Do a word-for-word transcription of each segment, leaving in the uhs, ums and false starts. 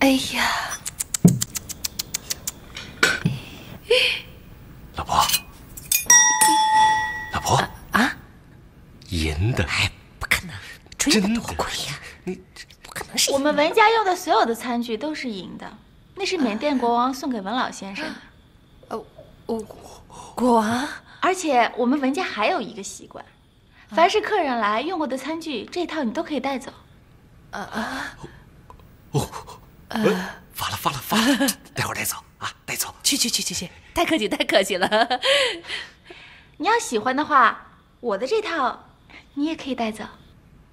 哎呀，老婆，老婆啊，银的？哎，不可能，真的多贵呀！你不可能是。我们文家用的所有的餐具都是银的，那是缅甸国王送给文老先生的。呃，我国王。而且我们文家还有一个习惯，凡是客人来用过的餐具，这套你都可以带走。啊啊！哦。 呃，发了发了发了，待会儿带走啊，带走！去去去去去，太客气太客气了。你要喜欢的话，我的这套你也可以带走。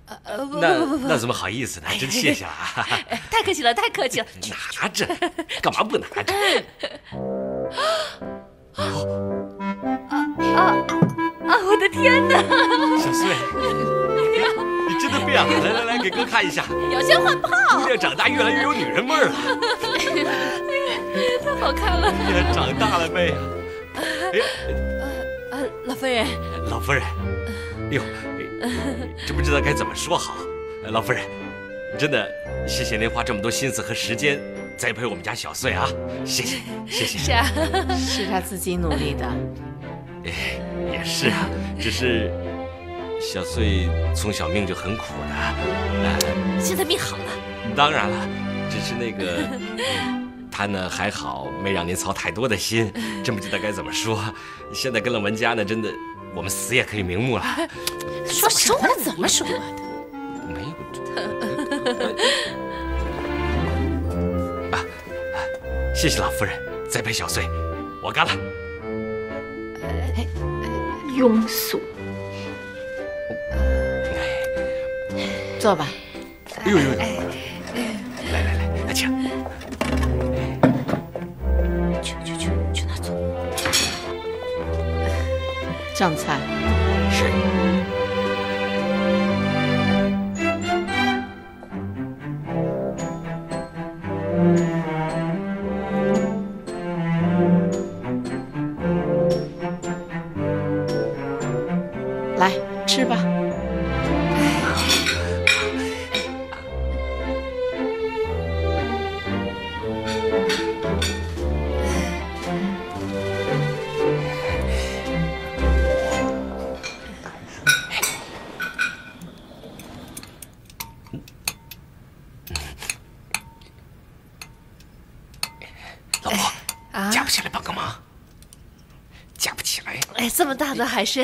呃呃，不不不，那怎么好意思呢？真谢谢了啊！太客气了太客气了，拿着，干嘛不拿着？啊啊啊！我的天哪！小穗。 真的变好了！来来来，给哥看一下，摇香换炮。姑娘长大越来越有女人味儿了。哎呀，太好看了！姑娘长大了呗。哎，呃呃，老夫人。老夫人，哎呦，真不知道该怎么说好。老夫人，真的谢谢您花这么多心思和时间栽培我们家小穗啊，谢谢谢谢。是啊，是她自己努力的。也是啊，只是。 小穗从小命就很苦的，现在命好了。当然了，只是那个他呢还好，没让您操太多的心，真不知道该怎么说。现在跟了文家呢，真的我们死也可以瞑目了。说什么？怎么说的？没有。啊啊！谢谢老夫人栽培小穗，我干了。庸俗。 坐吧。哎呦呦！来来来，来请。去去去，去那坐。上菜。是。来，吃吧。 那还是，这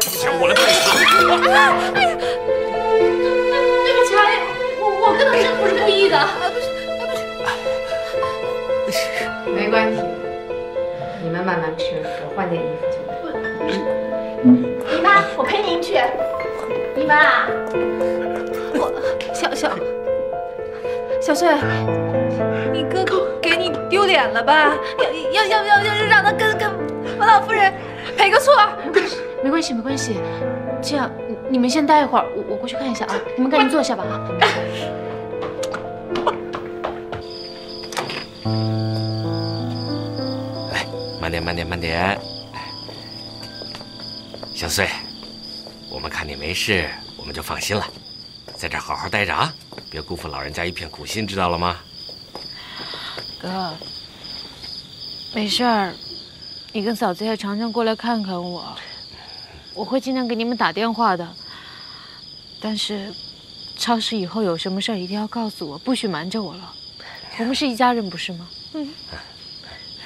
钱我来背啊！哎呀，对不起啊，我我跟他真不是故意的，不是，不是，没关系。 你们慢慢吃，我换件衣服去。姨妈，我陪您去。姨妈，我小小小穗，你哥给你丢脸了吧？要要要要要让他跟跟我老夫人赔个错。没关系没关系，这样你们先待一会儿，我我过去看一下啊。你们赶紧坐下吧啊。 慢点，慢点，慢点。小穗，我们看你没事，我们就放心了。在这儿好好待着啊，别辜负老人家一片苦心，知道了吗？哥，没事儿，你跟嫂子也常常过来看看我，我会尽量给你们打电话的。但是，超市以后有什么事儿一定要告诉我，不许瞒着我了。我们是一家人，不是吗？嗯。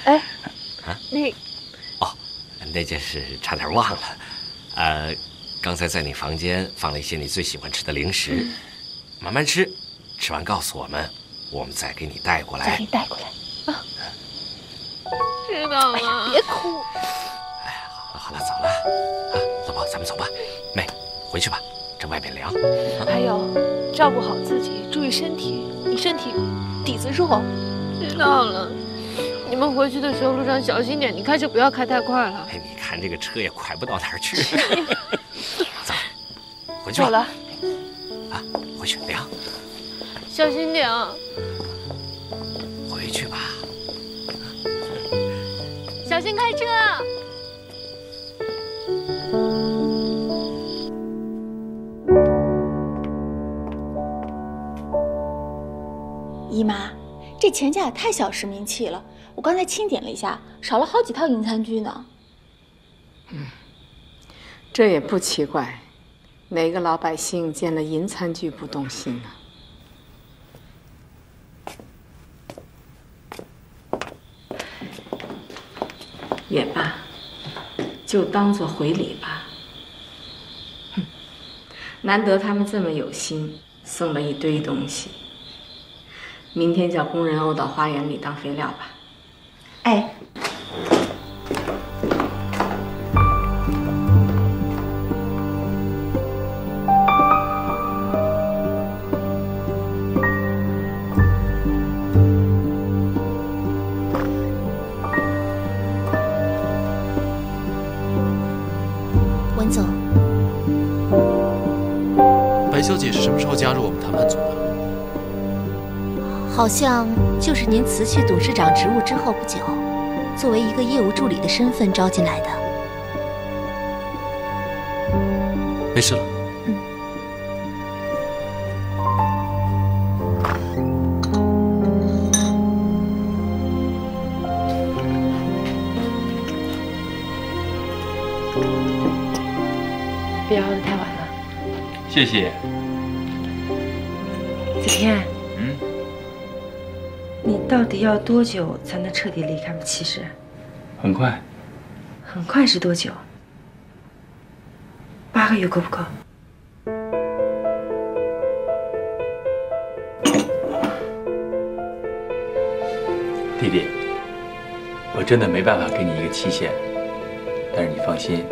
哎。 啊，那，哦，那件事差点忘了，呃，刚才在你房间放了一些你最喜欢吃的零食，嗯、慢慢吃，吃完告诉我们，我们再给你带过来。再给你带过来啊，知道吗？哎、别哭。哎，好了好了，走了啊，老婆，咱们走吧，妹，回去吧，这外面凉。啊、还有，照顾好自己，注意身体，你身体底子弱。知道了。 你们回去的时候路上小心点，你开车不要开太快了。哎，你看这个车也快不到哪儿去。走，回去吧。走了。啊，回去凉。小心点啊！回去吧，小心开车。 姨妈，这钱家也太小市民气了。我刚才清点了一下，少了好几套银餐具呢。嗯，这也不奇怪，哪个老百姓见了银餐具不动心呢？也罢，就当做回礼吧。哼，难得他们这么有心，送了一堆东西。 明天叫工人沤到花园里当肥料吧。哎，文总，白小姐是什么时候加入我们谈判组的？ 好像就是您辞去董事长职务之后不久，作为一个业务助理的身份招进来的。没事了。嗯。别熬得太晚了。谢谢。子天。 你到底要多久才能彻底离开七十？很快。很快是多久？八个月够不够？弟弟，我真的没办法给你一个期限，但是你放心，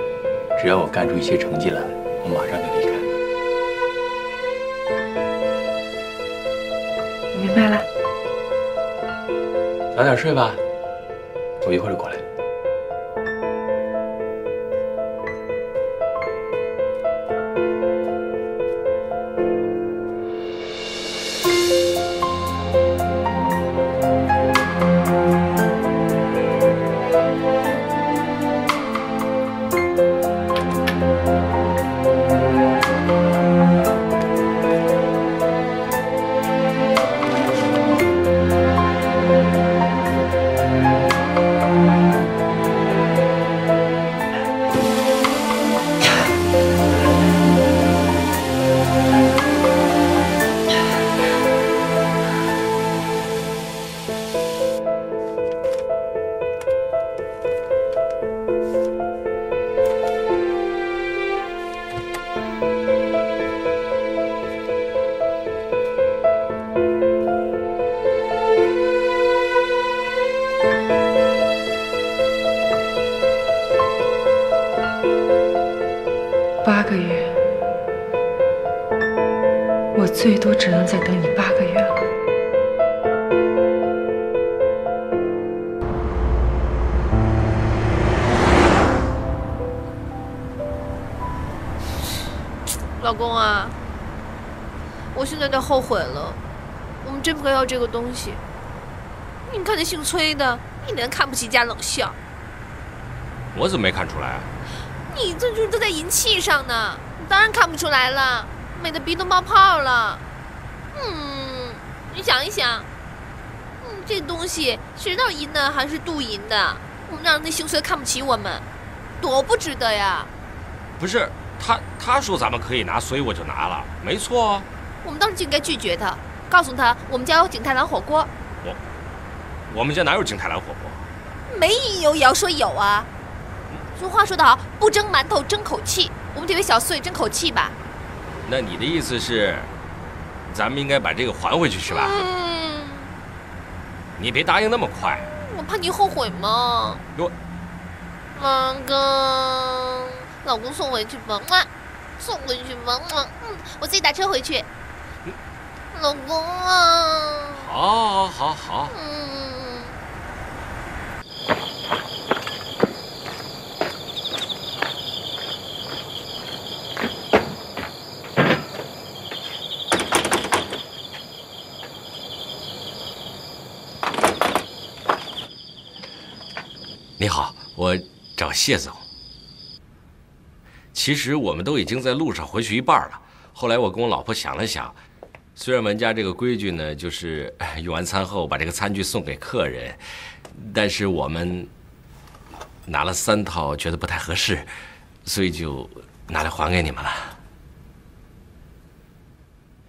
只要我干出一些成绩来，我马上就离开。我明白了。 早点睡吧，我一会儿就过来。最多只能再等你八个月了。老公啊，我现在都后悔了，我们真不该要这个东西。你看那姓崔的，一脸看不起加冷笑。我怎么没看出来啊？你这就是都在银器上呢，你当然看不出来了。 美的鼻都冒泡了，嗯，你想一想，嗯，这东西谁知道银的还是镀银的？我们让那姓崔看不起我们，多不值得呀！不是他，他说咱们可以拿，所以我就拿了，没错啊。我们当时就应该拒绝他，告诉他我们家有景泰蓝火锅。我，我们家哪有景泰蓝火锅？没有也要说有啊。俗话说得好，不蒸馒头争口气，我们得为小碎争口气吧。 那你的意思是，咱们应该把这个还回去是吧？嗯。你别答应那么快。我怕你后悔嘛。我。那个，老公送回去吧，送回去吧，嗯，我自己打车回去。嗯、老公啊。好，好，好，好。嗯。你好，我找谢总。其实我们都已经在路上回去一半了。后来我跟我老婆想了想，虽然文家这个规矩呢，就是用完餐后把这个餐具送给客人，但是我们拿了三套，觉得不太合适，所以就拿来还给你们了。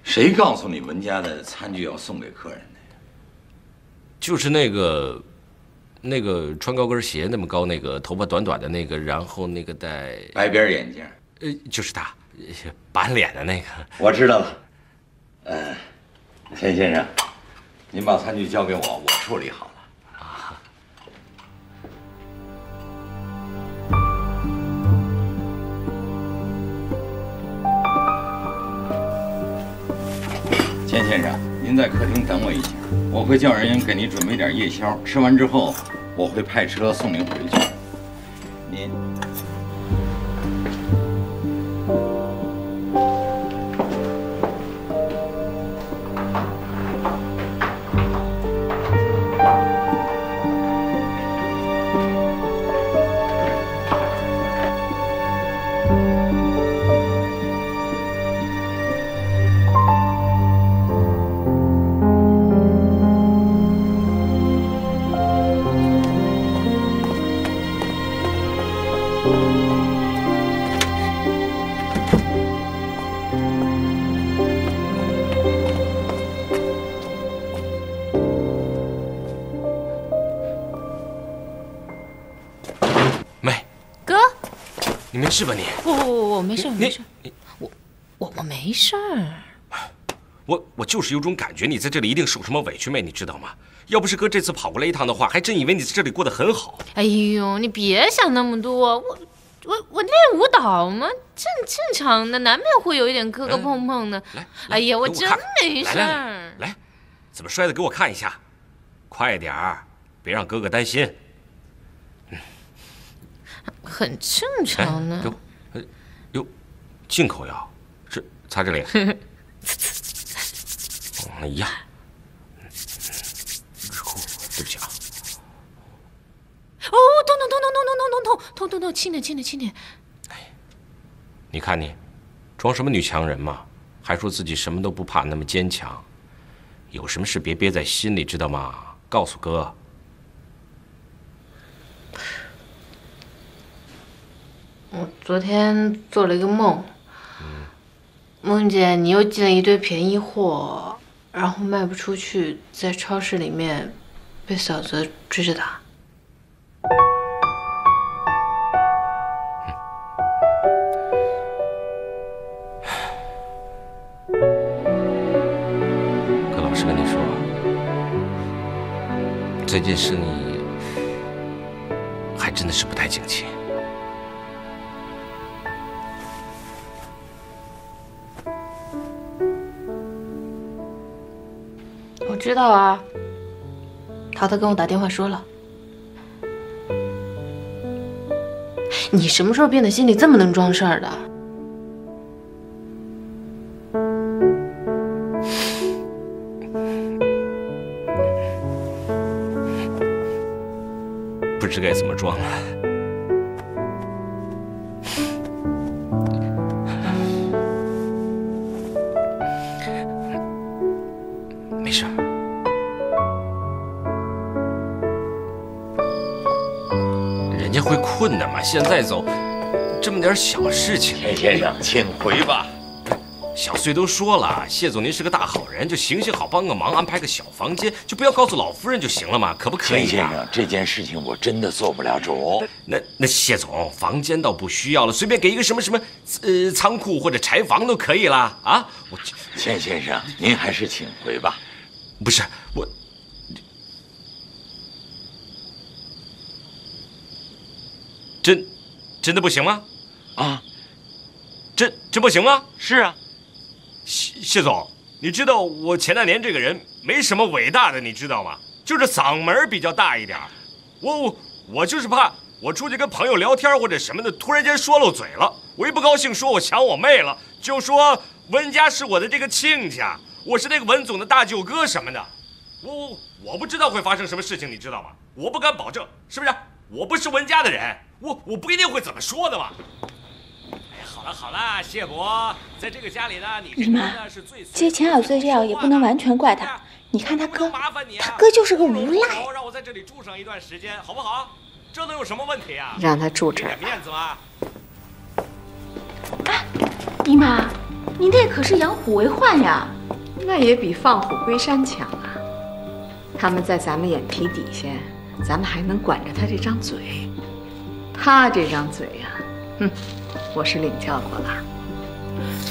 谁告诉你文家的餐具要送给客人的呀？就是那个。 那个穿高跟鞋那么高，那个头发短短的那个，然后那个戴白边眼镜，呃，就是他，板脸的那个。我知道了，嗯，钱先生，您把餐具交给我，我处理好了。啊。钱先生，您在客厅等我一下，我会叫人给您准备点夜宵，吃完之后。 我会派车送您回去。您，你没事吧你？不不不，我没事，我没事，我我我没事儿。我我就是有种感觉，你在这里一定受什么委屈没，你知道吗？要不是哥这次跑过来一趟的话，还真以为你在这里过得很好。哎呦，你别想那么多，我我我练舞蹈嘛，正正常的，难免会有一点磕磕碰碰的。来，哎呀，我真没事儿。来，怎么摔的？给我看一下，快点儿，别让哥哥担心。 很正常呢。哎呦，进口药，这擦这脸。哎呀，对不起啊。哦，痛痛痛痛痛痛痛痛痛痛痛，轻点轻点轻点。哎，你看你，装什么女强人嘛？还说自己什么都不怕，那么坚强。有什么事别憋在心里，知道吗？告诉哥。 我昨天做了一个梦，梦见你又进了一堆便宜货，然后卖不出去，在超市里面被嫂子追着打。哥老实跟你说，最近生意还真的是不太景气。 我知道啊，淘淘跟我打电话说了。你什么时候变得心里这么能装事儿的？不知该怎么装了。没事。 会困的嘛？现在走，这么点小事情。钱先生，请回吧。小穗都说了，谢总您是个大好人，就行行好，帮个忙，安排个小房间，就不要告诉老夫人就行了嘛，可不可以、啊？钱先生，这件事情我真的做不了主。那那谢总，房间倒不需要了，随便给一个什么什么呃仓库或者柴房都可以了啊。我钱先生，您还是请回吧。不是我。 真，真的不行吗？啊，真真不行吗？是啊，谢谢总，你知道我前两年这个人没什么伟大的，你知道吗？就是嗓门比较大一点。我我我就是怕我出去跟朋友聊天或者什么的，突然间说漏嘴了。我一不高兴说我抢我妹了，就说文家是我的这个亲家，我是那个文总的大舅哥什么的。我我我不知道会发生什么事情，你知道吗？我不敢保证，是不是？我不是文家的人，我我不一定会怎么说的嘛。哎，好了好了，谢伯，在这个家里呢，你是呢是最接前耳罪这样也不能完全怪他。你看他哥，他哥就是个无赖。让我在这里住上一段时间，好不好？这能有什么问题啊？让他住这儿，面子吗？哎，姨妈，你那可是养虎为患呀。那也比放虎归山强啊。 他们在咱们眼皮底下，咱们还能管着他这张嘴。他这张嘴呀、啊，哼，我是领教过了。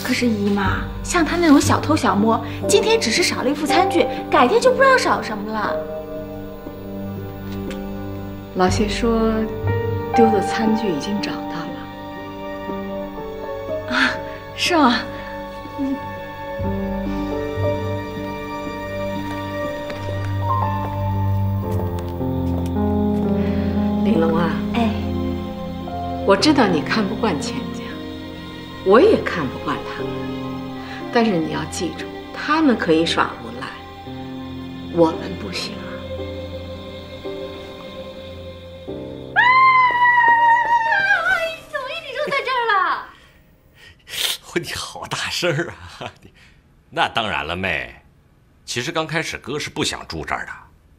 可是姨妈，像他那种小偷小摸，今天只是少了一副餐具，改天就不知道少什么了。老谢说，丢的餐具已经找到了。啊，是吗？嗯。 玲珑啊，哎，我知道你看不惯钱家，我也看不惯他们，但是你要记住，他们可以耍无赖，我们不行啊。啊！怎么一直就在这儿了？你好大声啊！那当然了，妹。其实刚开始哥是不想住这儿的，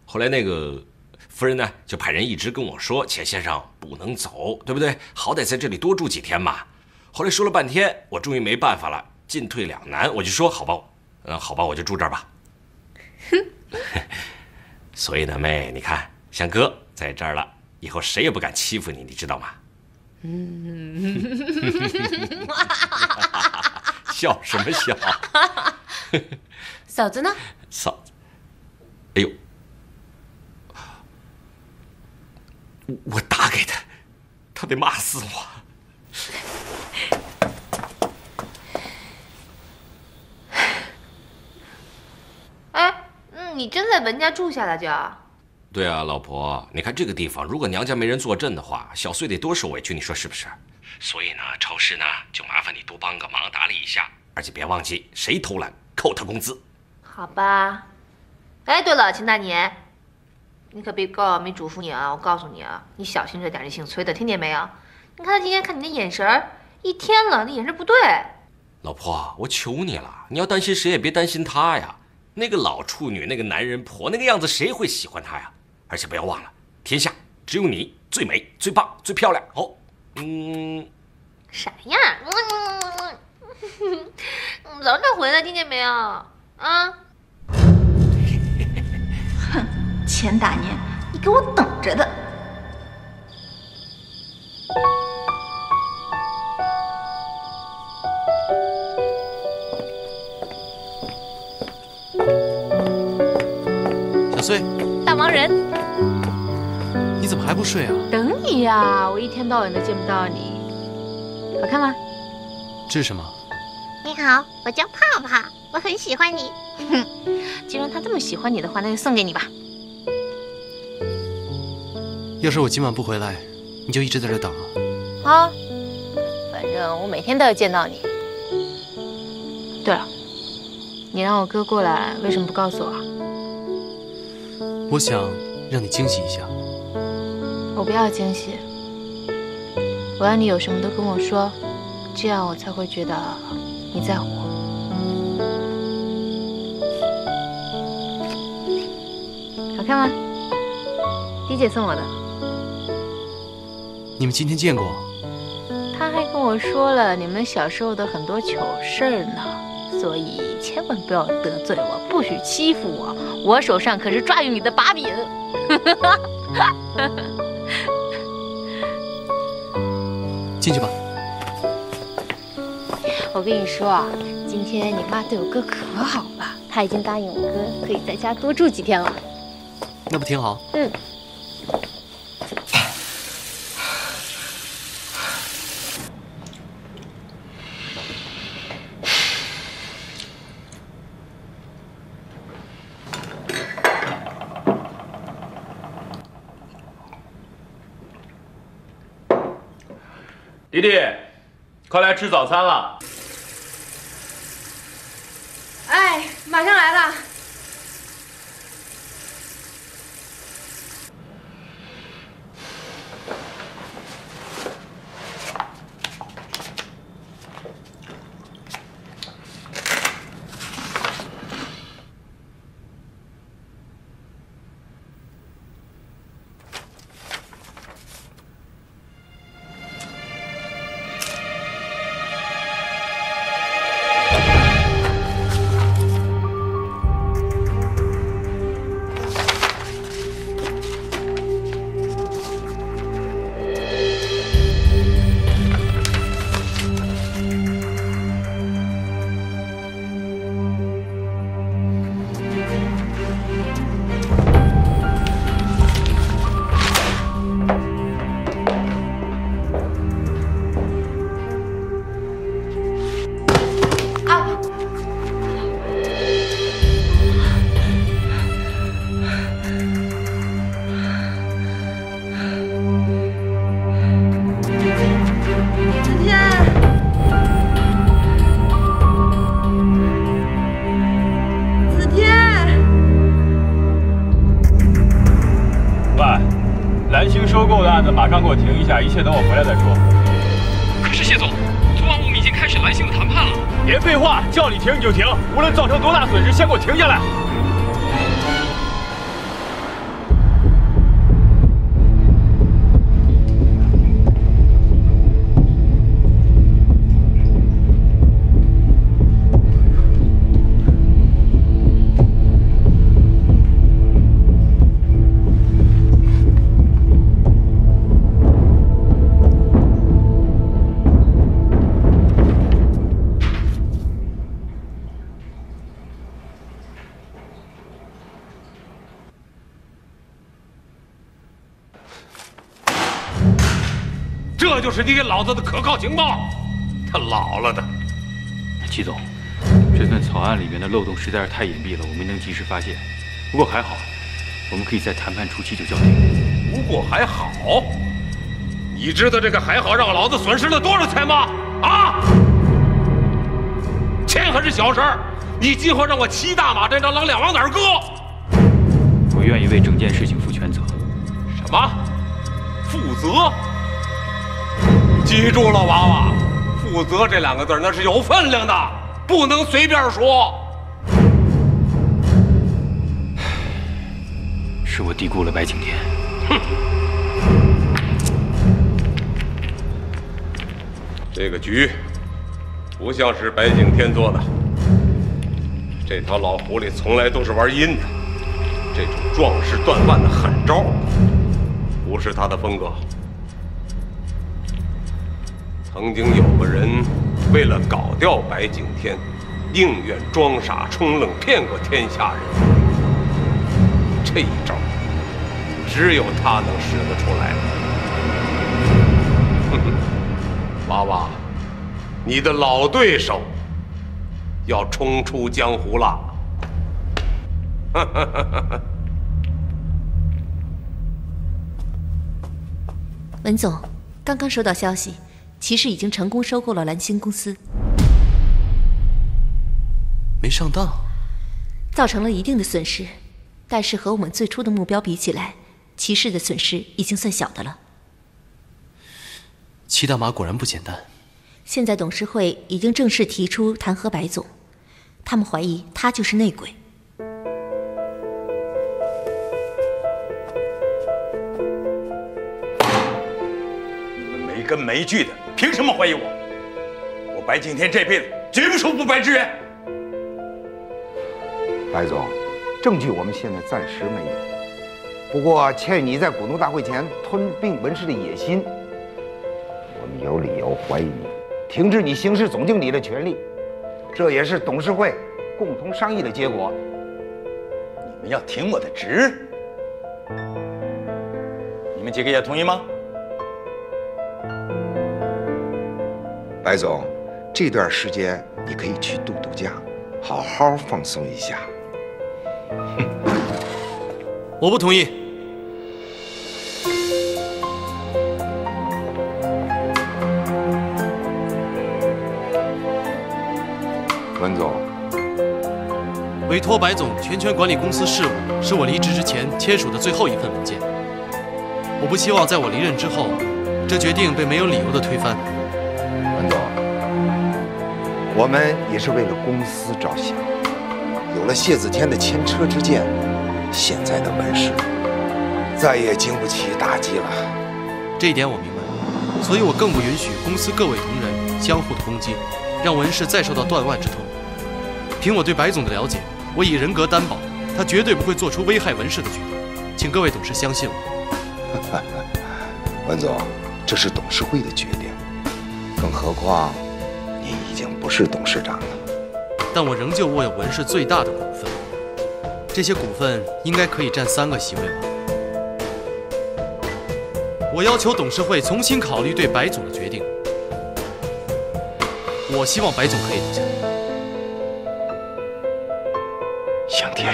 后来那个。 夫人呢，就派人一直跟我说：“钱先生不能走，对不对？好歹在这里多住几天嘛。”后来说了半天，我终于没办法了，进退两难，我就说：“好吧，嗯，好吧，我就住这儿吧。”所以呢，妹，你看，像哥在这儿了，以后谁也不敢欺负你，你知道吗？嗯，笑什么笑？嫂子呢？嫂子，哎呦。 我打给他，他得骂死我。哎，你真在文家住下了就？对啊，老婆，你看这个地方，如果娘家没人坐镇的话，小穗得多受委屈，你说是不是？所以呢，超市呢就麻烦你多帮个忙，打理一下，而且别忘记，谁偷懒扣他工资。好吧。哎，对了，秦大年。 你可别怪我没嘱咐你啊！我告诉你啊，你小心着点这姓崔的，听见没有？你看他今天看你的眼神，一天了，那眼神不对。老婆，我求你了，你要担心谁也别担心他呀。那个老处女，那个男人婆，那个样子，谁会喜欢他呀？而且不要忘了，天下只有你最美、最棒、最漂亮。好、哦，嗯，啥呀？早点回来，听见没有？啊！ 钱大年，你给我等着的！小穗，大忙人，你怎么还不睡啊？等你呀、啊，我一天到晚都见不到你，好看吗？这是什么？你好，我叫泡泡，我很喜欢你。既然他这么喜欢你的话，那就送给你吧。 要是我今晚不回来，你就一直在这等啊！啊，反正我每天都要见到你。对了，你让我哥过来，为什么不告诉我？我想让你惊喜一下。我不要惊喜，我要你有什么都跟我说，这样我才会觉得你在乎我。 好看吗？迪姐送我的。 你们今天见过？他还跟我说了你们小时候的很多糗事儿呢，所以千万不要得罪我，不许欺负我，我手上可是抓住你的把柄。进去吧。我跟你说啊，今天你妈对我哥可好了，她已经答应我哥可以在家多住几天了。那不挺好？嗯。 迪迪，快来吃早餐了！哎，马上来了。收购的案子马上给我停一下，一切等我回来再说。可是谢总，昨晚我们已经开始蓝星的谈判了。别废话，叫你停你就停，无论造成多大损失，先给我停下来。 这就是你给老子的可靠情报，他老了的。祁总，这份草案里面的漏洞实在是太隐蔽了，我没能及时发现。不过还好，我们可以在谈判初期就叫停。不过还好，你知道这个还好让老子损失了多少钱吗？啊，钱还是小事儿，你今后让我骑大马这张狼脸往哪儿搁？我愿意为整件事情负全责。什么？负责？ 记住了，娃娃，负责这两个字那是有分量的，不能随便说。是我低估了白景天。哼！这个局不像是白景天做的，这条老狐狸从来都是玩阴的，这种壮士断腕的狠招，不是他的风格。 曾经有个人为了搞掉白景天，宁愿装傻充愣，骗过天下人。这一招，只有他能使得出来。哼哼，娃娃，你的老对手要冲出江湖了。哈哈哈哈哈！文总，刚刚收到消息。 其实已经成功收购了蓝星公司，没上当，造成了一定的损失，但是和我们最初的目标比起来，骑士的损失已经算小的了。祁大马果然不简单。现在董事会已经正式提出弹劾白总，他们怀疑他就是内鬼。 跟没据的，凭什么怀疑我？我白景天这辈子绝不收不白之冤。白总，证据我们现在暂时没有，不过欠你在股东大会前吞并文氏的野心，我们有理由怀疑你，停止你行使总经理的权利，这也是董事会共同商议的结果。你们要停我的职？你们几个也同意吗？ 白总，这段时间你可以去度度假，好好放松一下。我不同意。文总，委托白总全权管理公司事务，是我离职之前签署的最后一份文件。我不希望在我离任之后，这决定被没有理由的推翻。 文总，我们也是为了公司着想。有了谢子天的前车之鉴，现在的文氏再也经不起打击了。这一点我明白，所以我更不允许公司各位同仁相互的攻击，让文氏再受到断腕之痛。凭我对白总的了解，我以人格担保，他绝对不会做出危害文氏的举动。请各位董事相信我。文总，这是董事会的决定。 更何况，你已经不是董事长了，但我仍旧握有文氏最大的股份，这些股份应该可以占三个席位吧。我要求董事会重新考虑对白总的决定，我希望白总可以留下。向天。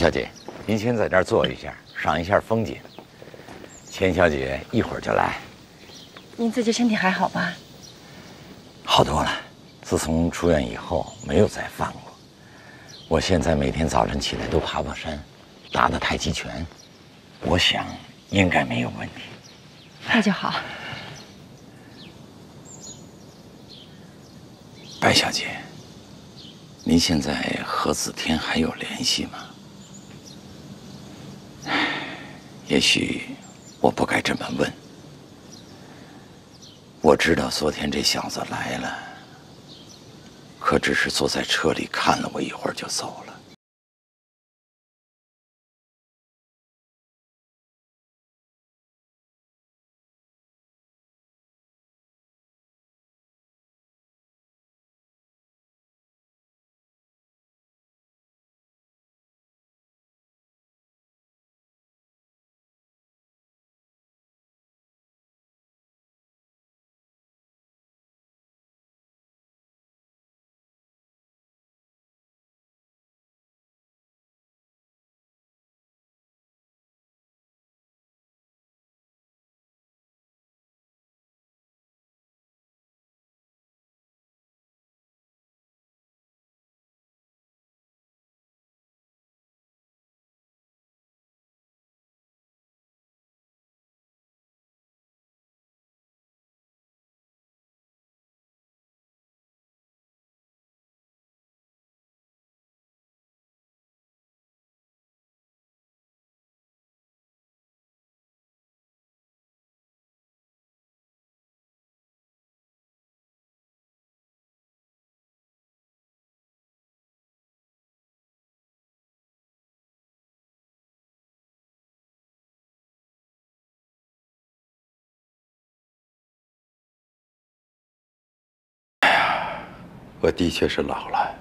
小姐，您先在这儿坐一下，赏一下风景。钱小姐一会儿就来。您自己身体还好吧？好多了，自从出院以后没有再犯过。我现在每天早晨起来都爬爬山，打打太极拳，我想应该没有问题。那就好。白小姐，您现在和子天还有联系吗？ 也许我不该这么问。我知道昨天这小子来了，可只是坐在车里看了我一会儿就走了。我的确是老了，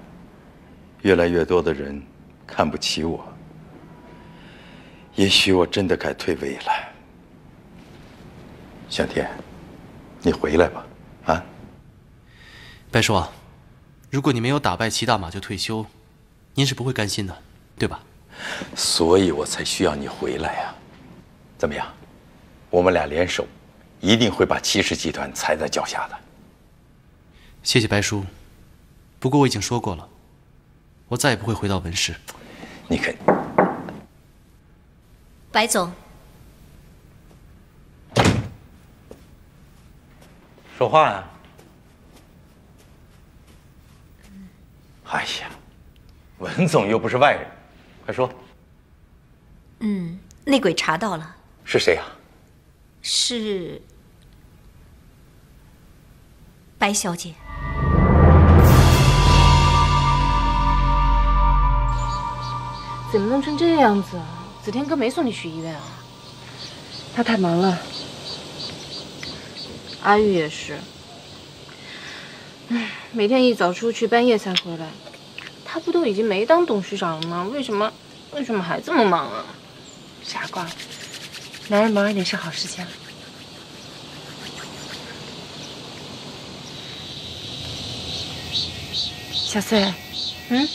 越来越多的人看不起我。也许我真的该退位了。向天，你回来吧，啊！白叔，如果你没有打败齐大马就退休，您是不会甘心的，对吧？所以我才需要你回来呀、啊。怎么样？我们俩联手，一定会把齐氏集团踩在脚下的。谢谢白叔。 不过我已经说过了，我再也不会回到文氏。你看，白总，说话呀！哎呀，文总又不是外人，快说。嗯，内鬼查到了。是谁呀？是白小姐。 怎么弄成这样子啊？子天哥没送你去医院啊？他太忙了。阿玉也是，唉，每天一早出去，半夜才回来。他不都已经没当董事长了吗？为什么，为什么还这么忙啊？傻瓜，男人忙一点是好事情。小穗，嗯。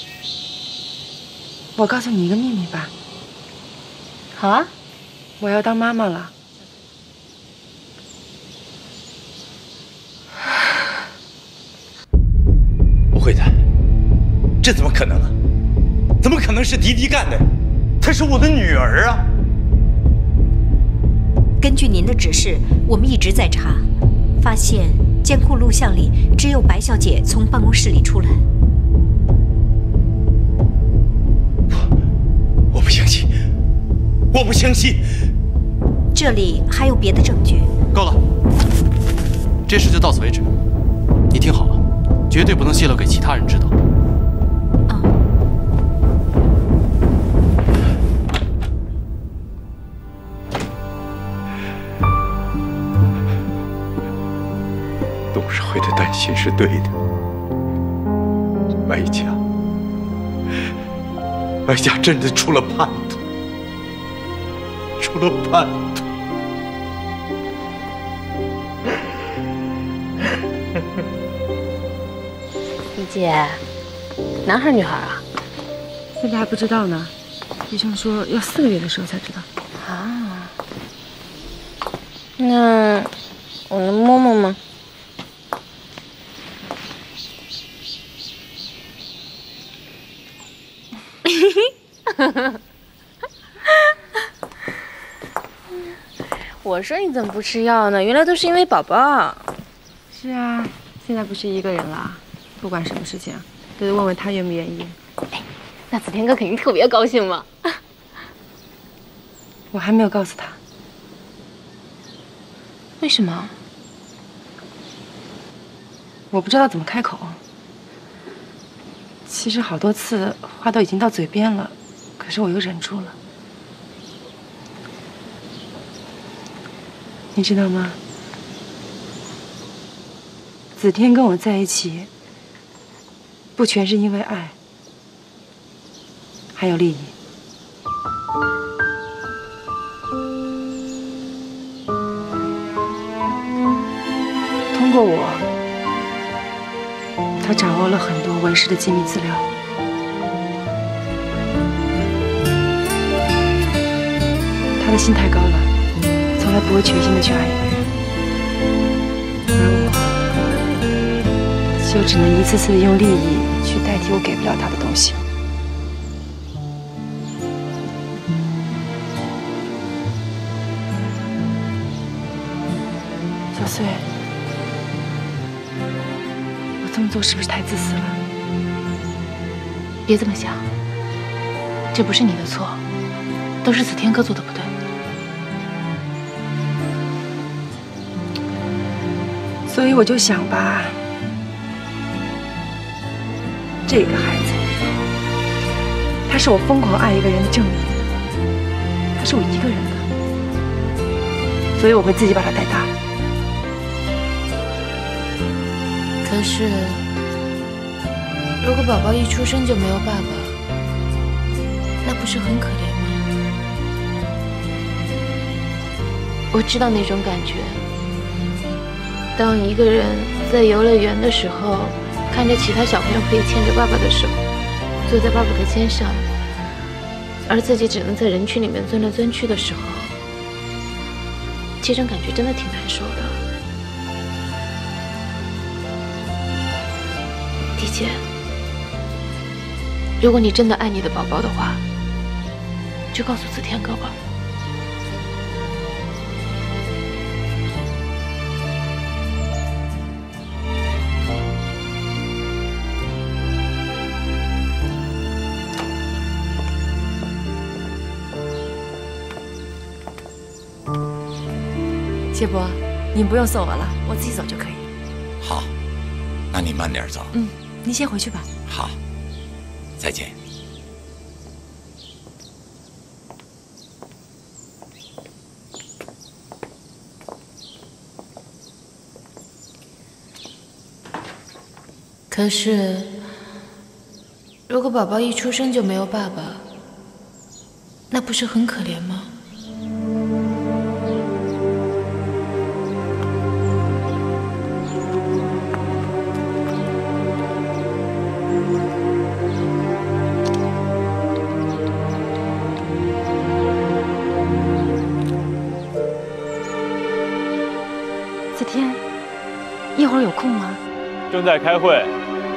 我告诉你一个秘密吧。好啊，我要当妈妈了。不会的，这怎么可能啊？怎么可能是迪迪干的？她是我的女儿啊！根据您的指示，我们一直在查，发现监控录像里只有白小姐从办公室里出来。 我不相信，我不相信。这里还有别的证据。够了，这事就到此为止。你听好了，绝对不能泄露给其他人知道。啊！董事会的担心是对的，买家。 白家真的出了叛徒，出了叛徒。李姐，男孩女孩啊？现在还不知道呢。医生说要四个月的时候才知道。啊，那我能摸摸吗？嘿嘿，我说你怎么不吃药呢？原来都是因为宝宝。是啊，现在不是一个人了，不管什么事情都得问问他愿不愿意。哎，那子天哥肯定特别高兴嘛。我还没有告诉他。为什么？我不知道怎么开口。其实好多次话都已经到嘴边了。 可是我又忍住了，你知道吗？子天跟我在一起，不全是因为爱，还有利益。通过我，他掌握了很多文氏的机密资料。 他心太高了，从来不会全心的去爱一个人，而我就只能一次次的用利益去代替我给不了他的东西。小穗，我这么做是不是太自私了？别这么想，这不是你的错，都是子天哥做的不对。 所以我就想吧，这个孩子，他是我疯狂爱一个人的证明，他是我一个人的，所以我会自己把他带大。可是，如果宝宝一出生就没有爸爸，那不是很可怜吗？我知道那种感觉。 当一个人在游乐园的时候，看着其他小朋友可以牵着爸爸的手，坐在爸爸的肩上，而自己只能在人群里面钻来钻去的时候，这种感觉真的挺难受的。迪姐，如果你真的爱你的宝宝的话，就告诉子天哥吧。 谢伯，您不用送我了，我自己走就可以。好，那你慢点走。嗯，您先回去吧。好，再见。可是，如果宝宝一出生就没有爸爸，那不是很可怜吗？ 正在开会，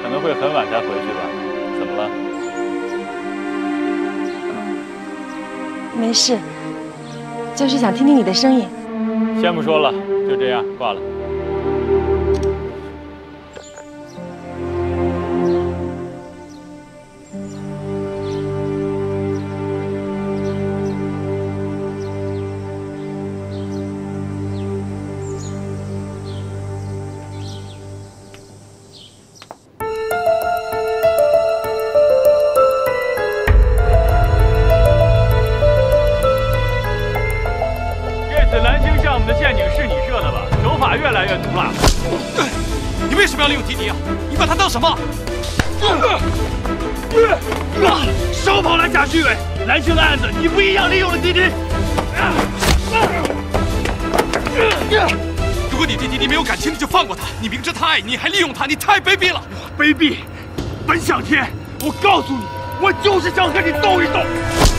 可能会很晚才回去吧。怎么了？没事，就是想听听你的声音。先不说了，就这样挂了。你还利用他，你太卑鄙了！我卑鄙，本想天，我告诉你，我就是想和你斗一斗。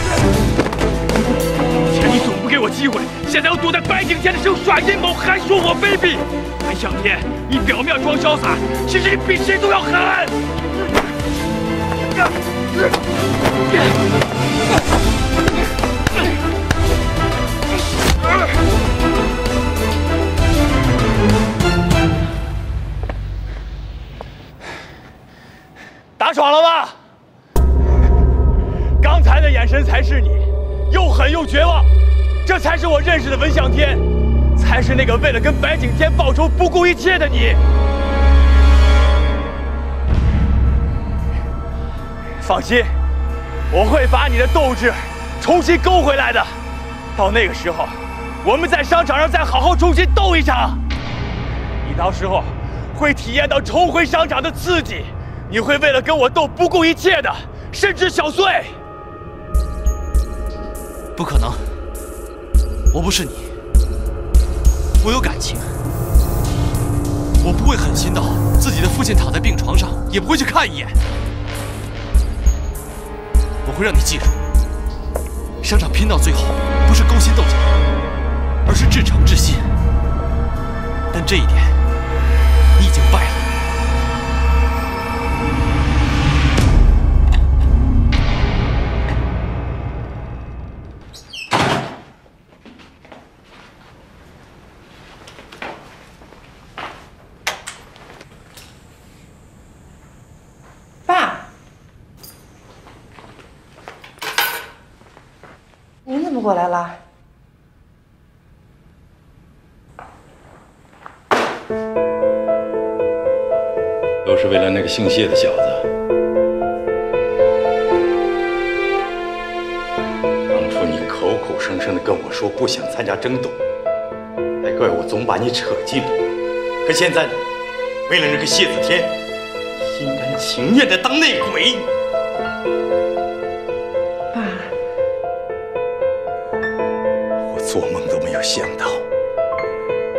以前你总不给我机会，现在又躲在白景天的时候耍阴谋，还说我卑鄙。白向天，你表面装潇洒，其实你比谁都要狠。打爽了吧？刚才的眼神才是你，又狠又绝望，这才是我认识的文向天，才是那个为了跟白景天报仇不顾一切的你。放心，我会把你的斗志重新勾回来的。到那个时候，我们在商场上再好好重新斗一场。你到时候会体验到重回商场的刺激。 你会为了跟我斗不顾一切的，甚至小碎。不可能，我不是你，我有感情，我不会狠心到自己的父亲躺在病床上也不会去看一眼。我会让你记住，商场拼到最后不是勾心斗角，而是至诚至信。但这一点，你已经败了。 过来了，都是为了那个姓谢的小子。当初你口口声声的跟我说不想参加争斗，还怪我总把你扯进来。可现在，为了那个谢子天，心甘情愿的当内鬼。 做梦都没有想到，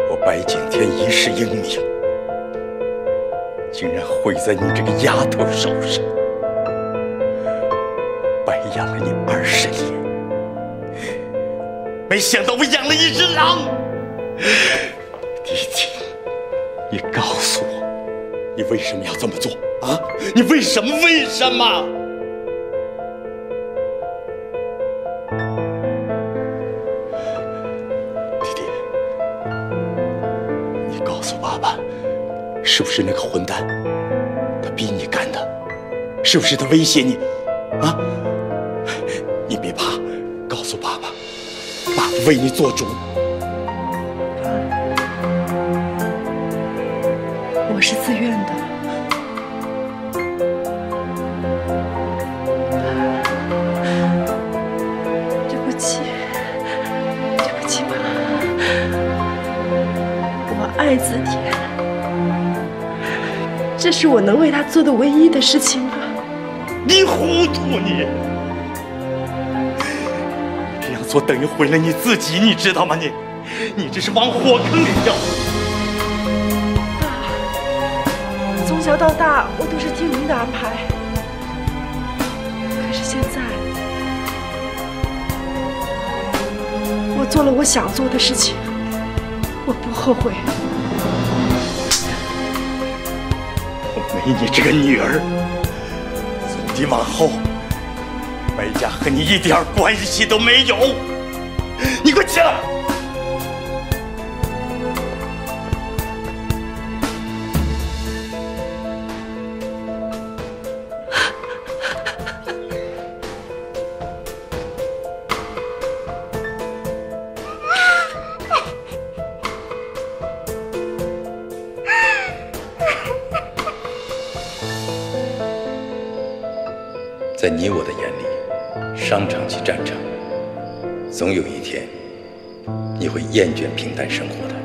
我白景天一世英名，竟然毁在你这个丫头手上，白养了你二十年。没想到我养了一只狼。狄青，你告诉我，你为什么要这么做啊？你为什么？为什么？ 是不是那个混蛋？他逼你干的，是不是他威胁你？啊！你别怕，告诉爸爸，爸爸为你做主。我是自愿的。对不起，对不起妈，我爱子田。 这是我能为他做的唯一的事情了。你糊涂你！你这样做等于毁了你自己，你知道吗？你，你这是往火坑里跳！爸，从小到大我都是听您的安排，可是现在我做了我想做的事情，我不后悔。 你这个女儿，从今往后，白家和你一点关系都没有。你给我起来！在你我的眼里，商场即战场，总有一天，你会厌倦平淡生活的。